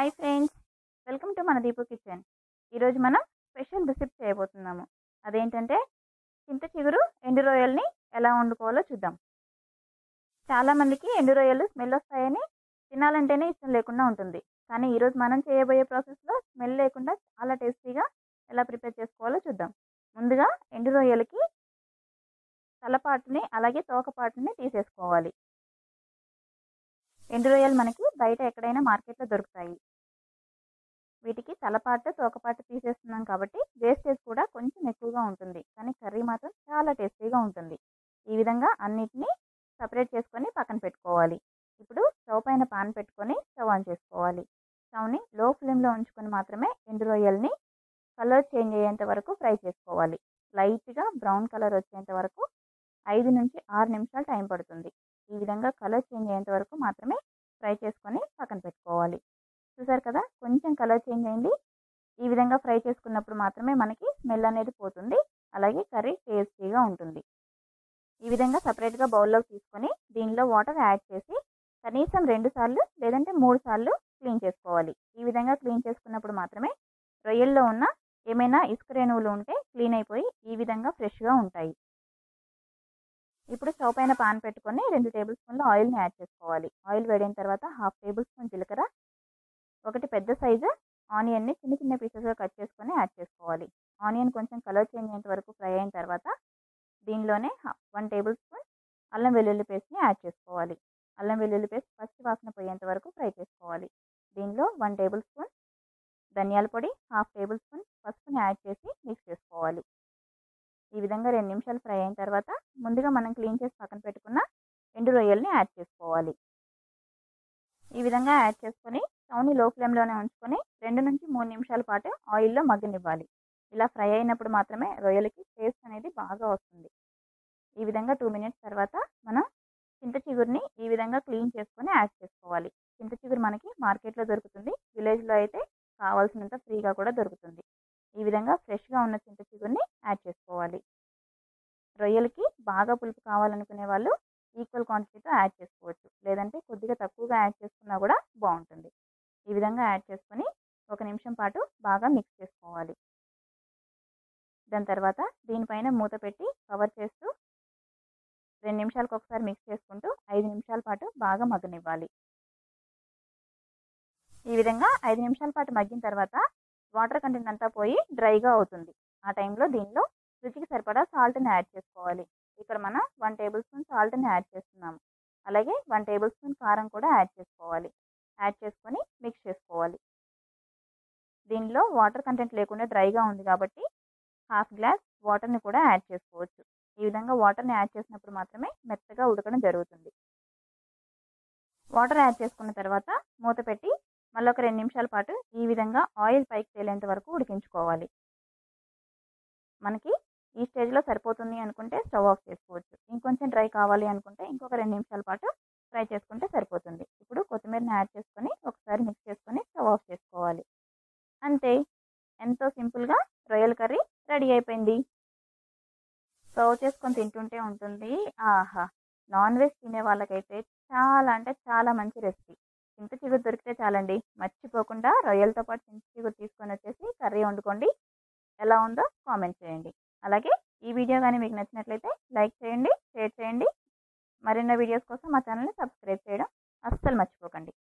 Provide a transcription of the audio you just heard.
Hi friends, welcome to Mana Deepu kitchen. Ee roju manam special recipe cheyabothunnamu. Adentante chinta chiguru endu royal ni ela undukovalo chuddam. Chaala mandiki endu royal smell ostayani tinalantene ishtam lekunda untundi. Kani ee roju manam cheyaboye process lo smell lekunda chaala tasty ga ela prepare chesukovalo chuddam. Munduga endu royal ki తల పార్ట్ని అలాగే తోక పార్ట్ని తీసేసుకోవాలి. ఎండు రొయ్యలు మనకి బయట ఎక్కడైనా మార్కెట్లో దొరుకుతాయి. వీటికి తల పార్ట్ తోక పార్ట్ తీసేస్తున్నాం కాబట్టి వేస్టేజ్ కూడా కొంచెం ఎక్కువగా ఉంటుంది, కానీ కర్రీ మాత్రం చాలా టేస్టీగా ఉంటుంది. ఈ విధంగా అన్నిటిని సపరేట్ చేసుకొని పక్కన పెట్టుకోవాలి. ఇప్పుడు స్టవ్ పైన పాన్ పెట్టుకొని స్టవ్ ఆన్ చేసుకోవాలి. స్టవ్ని లో ఫ్లేమ్లో ఉంచుకొని మాత్రమే ఎండు రొయ్యల్ని కలర్ చేంజ్ అయ్యేంత వరకు ఫ్రై చేసుకోవాలి. లైట్గా బ్రౌన్ కలర్ వచ్చేంత వరకు 5 నుంచి 6 నిమిషాలు టైం పడుతుంది. ఈ విధంగా కలర్ చేంజ్ అయ్యేంత వరకు మాత్రమే ఫ్రై చేసుకొని పక్కన పెట్టుకోవాలి. చూసారు కదా, కొంచెం కలర్ చేంజ్ అయింది. ఈ విధంగా ఫ్రై చేసుకున్నప్పుడు మాత్రమే మనకి స్మెల్ అనేది పోతుంది, అలాగే కర్రీ టేస్టీగా ఉంటుంది. ఈ విధంగా సపరేట్గా బౌల్లోకి తీసుకొని దీనిలో వాటర్ యాడ్ చేసి కనీసం 2 సార్లు లేదంటే 3 సార్లు క్లీన్ చేసుకోవాలి. ఈ విధంగా క్లీన్ చేసుకున్నప్పుడు మాత్రమే రొయ్యల్లో ఉన్న ఏమైనా ఇసుక రేణువులు ఉంటే క్లీన్ అయిపోయి ఈ విధంగా ఫ్రెష్గా ఉంటాయి. ఇప్పుడు స్టవ్ పైన పాన్ పెట్టుకొని 2 టేబుల్ స్పూన్ల ఆయిల్ని యాడ్ చేసుకోవాలి. ఆయిల్ వేడిన తర్వాత 1/2 టేబుల్ స్పూన్ జీలకర్ర, 1 పెద్ద సైజు ఆనియన్ని చిన్న చిన్న పీసెస్గా కట్ చేసుకొని యాడ్ చేసుకోవాలి. ఆనియన్ కొంచెం కలర్ చేంజ్ అయ్యేంత వరకు ఫ్రై అయిన తర్వాత దీనిలోనే 1 టేబుల్ స్పూన్ అల్లం వెల్లుల్లి పేస్ట్ని యాడ్ చేసుకోవాలి. అల్లం వెల్లుల్లి పేస్ట్ పచ్చి వాసన పోయేంత వరకు ఫ్రై చేసుకోవాలి. దీనిలో 1 టేబుల్ స్పూన్ ధనియాల పొడి, 1/2 టేబుల్ స్పూన్ పసుపుని యాడ్ చేసి మిక్స్ చేసుకోవాలి. ఈ విధంగా 2 నిమిషాలు ఫ్రై అయిన తర్వాత ముందుగా మనం క్లీన్ చేసి పక్కన పెట్టుకున్న ఎండు రొయ్యల్ని యాడ్ చేసుకోవాలి. ఈ విధంగా యాడ్ చేసుకొని స్టవ్ని లో ఫ్లేమ్లోనే ఉంచుకొని 2 నుంచి 3 నిమిషాల పాటు ఆయిల్లో మగ్గనివ్వాలి. ఇలా ఫ్రై అయినప్పుడు మాత్రమే రొయ్యలకి టేస్ట్ అనేది బాగా వస్తుంది. ఈ విధంగా 2 మినిట్స్ తర్వాత మనం చింత చిగురుని ఈ విధంగా క్లీన్ చేసుకొని యాడ్ చేసుకోవాలి. చింత చిగురు మనకి మార్కెట్లో దొరుకుతుంది, విలేజ్లో అయితే కావాల్సినంత ఫ్రీగా కూడా దొరుకుతుంది. ఈ విధంగా ఫ్రెష్గా ఉన్న చింత చిగురుని యాడ్ చేసుకోవాలి. రొయ్యలకి బాగా పులుపు కావాలనుకునే వాళ్ళు ఈక్వల్ క్వాంటిటీతో యాడ్ చేసుకోవచ్చు, లేదంటే కొద్దిగా తక్కువగా యాడ్ చేసుకున్నా కూడా బాగుంటుంది. ఈ విధంగా యాడ్ చేసుకొని 1 నిమిషం పాటు బాగా మిక్స్ చేసుకోవాలి. దాని తర్వాత దీనిపైన మూత పెట్టి కవర్ చేస్తూ 2 నిమిషాలకు ఒకసారి మిక్స్ చేసుకుంటూ 5 నిమిషాల పాటు బాగా మగ్గనివ్వాలి. ఈ విధంగా 5 నిమిషాల పాటు మగ్గిన తర్వాత వాటర్ కంటెంట్ అంతా పోయి డ్రైగా అవుతుంది. ఆ టైంలో దీనిలో రుచికి సరిపడా సాల్ట్ని యాడ్ చేసుకోవాలి. ఇక్కడ మనం 1 టేబుల్ స్పూన్ సాల్ట్ని యాడ్ చేస్తున్నాము, అలాగే 1 టేబుల్ స్పూన్ కారం కూడా యాడ్ చేసుకోవాలి. యాడ్ చేసుకొని మిక్స్ చేసుకోవాలి. దీనిలో వాటర్ కంటెంట్ లేకుండా డ్రైగా ఉంది కాబట్టి 1/2 గ్లాస్ వాటర్ని కూడా యాడ్ చేసుకోవచ్చు. ఈ విధంగా వాటర్ని యాడ్ చేసినప్పుడు మాత్రమే మెత్తగా ఉడకడం జరుగుతుంది. వాటర్ యాడ్ చేసుకున్న తర్వాత మూత పెట్టి మళ్ళీ ఒక 2 నిమిషాల పాటు ఈ విధంగా ఆయిల్ పైకి తేలేంత వరకు ఉడికించుకోవాలి. మనకి ఈ స్టేజ్లో సరిపోతుంది అనుకుంటే స్టవ్ ఆఫ్ చేసుకోవచ్చు. ఇంకొంచెం డ్రై కావాలి అనుకుంటే ఇంకొక 2 నిమిషాల పాటు ఫ్రై చేసుకుంటే సరిపోతుంది. ఇప్పుడు కొత్తిమీరని యాడ్ చేసుకొని ఒకసారి మిక్స్ చేసుకొని స్టవ్ ఆఫ్ చేసుకోవాలి. అంతే, ఎంతో సింపుల్గా రొయ్యల కర్రీ రెడీ అయిపోయింది. సర్వ్ చేసుకొని తింటుంటే ఉంటుంది ఆహా. నాన్ వెజ్ తినే వాళ్ళకైతే చాలా అంటే చాలా మంచి రెసిపీ. చింత చిగురు దొరికితే చాలండి. మర్చిపోకుండా రొయ్యలతో పాటు చింత చిగురు తీసుకొని వచ్చేసి కర్రీ వండుకోండి. ఎలా ఉందో కామెంట్ చేయండి. అలాగే ఈ వీడియో కానీ మీకు నచ్చినట్లయితే లైక్ చేయండి, షేర్ చేయండి. మరిన్ని వీడియోస్ కోసం మా ఛానల్ని సబ్స్క్రైబ్ చేయడం అస్సలు మర్చిపోకండి.